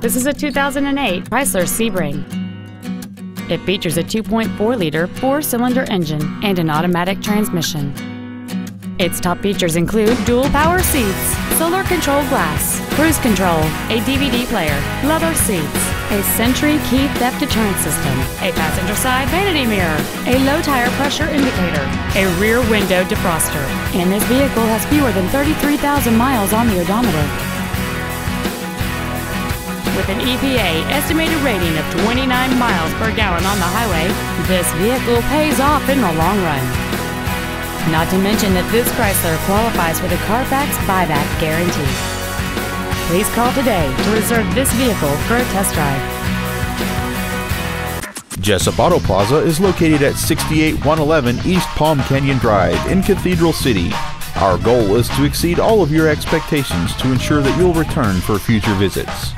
This is a 2008 Chrysler Sebring. It features a 2.4-liter four-cylinder engine and an automatic transmission. Its top features include dual power seats, solar control glass, cruise control, a DVD player, leather seats, a Sentry key theft deterrent system, a passenger side vanity mirror, a low tire pressure indicator, a rear window defroster, and this vehicle has fewer than 33,000 miles on the odometer. With an EPA estimated rating of 29 miles per gallon on the highway, this vehicle pays off in the long run. Not to mention that this Chrysler qualifies for the Carfax buyback guarantee. Please call today to reserve this vehicle for a test drive. Jessup Auto Plaza is located at 68111 East Palm Canyon Drive in Cathedral City. Our goal is to exceed all of your expectations to ensure that you'll return for future visits.